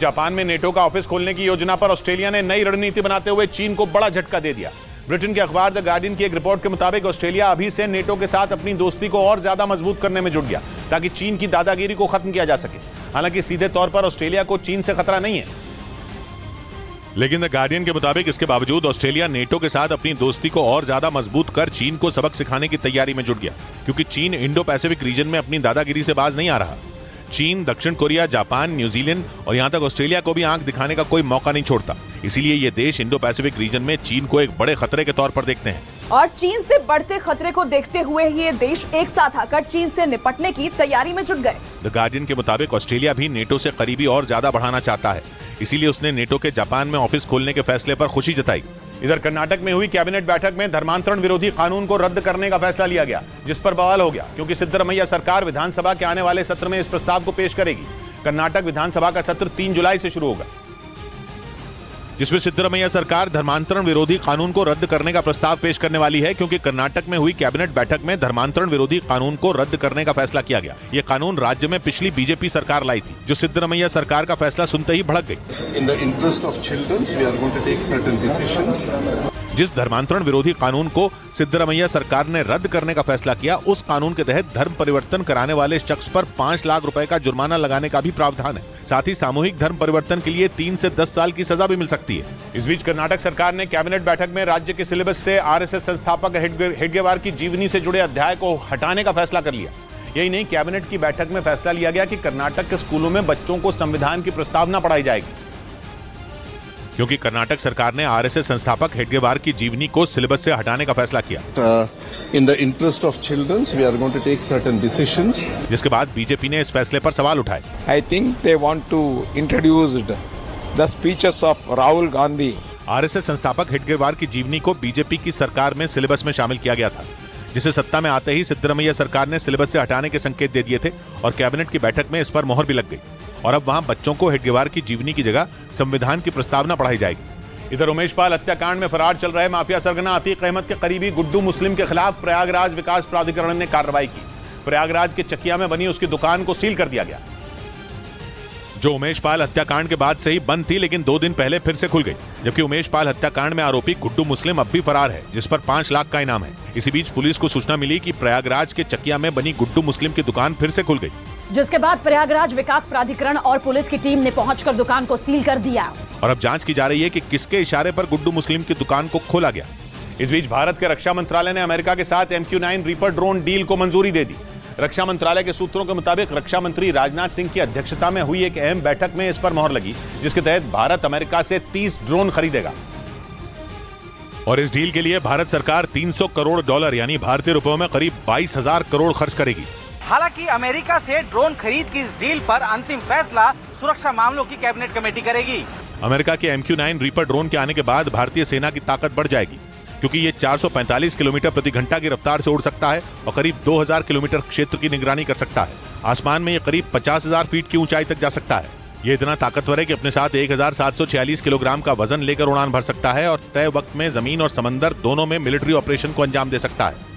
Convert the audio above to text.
Japan में NATO का office खोलने की योजना पर ऑस्ट्रेलिया ने नई रणनीति बनाते हुए चीन को बड़ा झटका दे दिया। ब्रिटेन के अखबार द गार्डियन की एक रिपोर्ट के मुताबिक ऑस्ट्रेलिया अभी से नेटो के साथ अपनी दोस्ती को और ज्यादा मजबूत करने में जुट गया ताकि चीन की दादागिरी को खत्म किया जा सके। हालांकि सीधे तौर पर ऑस्ट्रेलिया को चीन से खतरा नहीं है, लेकिन द गार्डियन के मुताबिक इसके बावजूद ऑस्ट्रेलिया नेटो के साथ अपनी दोस्ती को और ज्यादा मजबूत कर चीन को सबक सिखाने की तैयारी में जुट गया, क्योंकि चीन इंडो पैसिफिक रीजन में अपनी दादागिरी से बाज नहीं आ रहा। चीन दक्षिण कोरिया, जापान, न्यूजीलैंड और यहां तक ऑस्ट्रेलिया को भी आंख दिखाने का कोई मौका नहीं छोड़ता। इसीलिए ये देश इंडो पैसिफिक रीजन में चीन को एक बड़े खतरे के तौर पर देखते हैं और चीन से बढ़ते खतरे को देखते हुए ये देश एक साथ आकर चीन से निपटने की तैयारी में जुट गए। द गार्डियन के मुताबिक ऑस्ट्रेलिया भी नेटो से करीबी और ज्यादा बढ़ाना चाहता है, इसीलिए उसने नेटो के जापान में ऑफिस खोलने के फैसले पर खुशी जताई। इधर कर्नाटक में हुई कैबिनेट बैठक में धर्मांतरण विरोधी कानून को रद्द करने का फैसला लिया गया, जिस पर बवाल हो गया क्योंकि सिद्दरमैया सरकार विधानसभा के आने वाले सत्र में इस प्रस्ताव को पेश करेगी। कर्नाटक विधानसभा का सत्र 3 जुलाई से शुरू होगा, जिसमें सिद्दरमैया सरकार धर्मांतरण विरोधी कानून को रद्द करने का प्रस्ताव पेश करने वाली है, क्योंकि कर्नाटक में हुई कैबिनेट बैठक में धर्मांतरण विरोधी कानून को रद्द करने का फैसला किया गया। ये कानून राज्य में पिछली बीजेपी सरकार लाई थी, जो सिद्दरमैया सरकार का फैसला सुनते ही भड़क गई। In the interest of childrens we are going to take certain decisions. जिस धर्मांतरण विरोधी कानून को सिद्दरमैया सरकार ने रद्द करने का फैसला किया, उस कानून के तहत धर्म परिवर्तन कराने वाले शख्स पर 5 लाख रुपए का जुर्माना लगाने का भी प्रावधान है। साथ ही सामूहिक धर्म परिवर्तन के लिए 3 से 10 साल की सजा भी मिल सकती है। इस बीच कर्नाटक सरकार ने कैबिनेट बैठक में राज्य के सिलेबस से आरएसएस संस्थापक हेडगेवार की जीवनी से जुड़े अध्याय को हटाने का फैसला कर लिया। यही नहीं, कैबिनेट की बैठक में फैसला लिया गया कि कर्नाटक के स्कूलों में बच्चों को संविधान की प्रस्तावना पढ़ाई जाएगी, क्योंकि कर्नाटक सरकार ने आरएसएस संस्थापक हेडगेवार की जीवनी को सिलेबस से हटाने का फैसला किया। In the interest of childrens we are going to take certain decisions. जिसके बाद बीजेपी ने इस फैसले पर सवाल उठाए। I think they want to introduce the speeches of Rahul Gandhi. RSS संस्थापक हेडगेवार की जीवनी को बीजेपी की सरकार में सिलेबस में शामिल किया गया था, जिसे सत्ता में आते ही सिद्दरमैया सरकार ने सिलेबस से हटाने के संकेत दे दिए थे और कैबिनेट की बैठक में इस पर मोहर भी लग गई और अब वहां बच्चों को हेडगेवार की जीवनी की जगह संविधान की प्रस्तावना पढ़ाई जाएगी। इधर उमेश पाल हत्याकांड में फरार चल रहे माफिया सरगना अतीक अहमद के करीबी गुड्डू मुस्लिम के खिलाफ प्रयागराज विकास प्राधिकरण ने कार्रवाई की। प्रयागराज के चकिया में बनी उसकी दुकान को सील कर दिया गया, जो उमेश पाल हत्याकांड के बाद से ही बंद थी, लेकिन 2 दिन पहले फिर से खुल गई। जबकि उमेश पाल हत्याकांड में आरोपी गुड्डू मुस्लिम अब भी फरार है, जिस पर 5 लाख का इनाम है। इसी बीच पुलिस को सूचना मिली कि प्रयागराज के चकिया में बनी गुड्डू मुस्लिम की दुकान फिर से खुल गई, जिसके बाद प्रयागराज विकास प्राधिकरण और पुलिस की टीम ने पहुंचकर दुकान को सील कर दिया और अब जांच की जा रही है कि किसके इशारे पर गुड्डू मुस्लिम की दुकान को खोला गया। इस बीच भारत के रक्षा मंत्रालय ने अमेरिका के साथ MQ-9 रीपर ड्रोन डील को मंजूरी दे दी। रक्षा मंत्रालय के सूत्रों के मुताबिक रक्षा मंत्री राजनाथ सिंह की अध्यक्षता में हुई एक अहम बैठक में इस पर मोहर लगी, जिसके तहत भारत अमेरिका से 30 ड्रोन खरीदेगा और इस डील के लिए भारत सरकार $300 करोड़ यानी भारतीय रुपयों में करीब 22,000 करोड़ खर्च करेगी। हालांकि अमेरिका से ड्रोन खरीद की इस डील पर अंतिम फैसला सुरक्षा मामलों की कैबिनेट कमेटी करेगी। अमेरिका के MQ-9 रीपर ड्रोन के आने के बाद भारतीय सेना की ताकत बढ़ जाएगी, क्योंकि ये 445 किलोमीटर प्रति घंटा की रफ्तार से उड़ सकता है और करीब 2000 किलोमीटर क्षेत्र की निगरानी कर सकता है। आसमान में ये करीब 50,000 फीट की ऊंचाई तक जा सकता है। ये इतना ताकतवर है कि अपने साथ 1,746 किलोग्राम का वजन लेकर उड़ान भर सकता है और तय वक्त में जमीन और समंदर दोनों में मिलिट्री ऑपरेशन को अंजाम दे सकता है।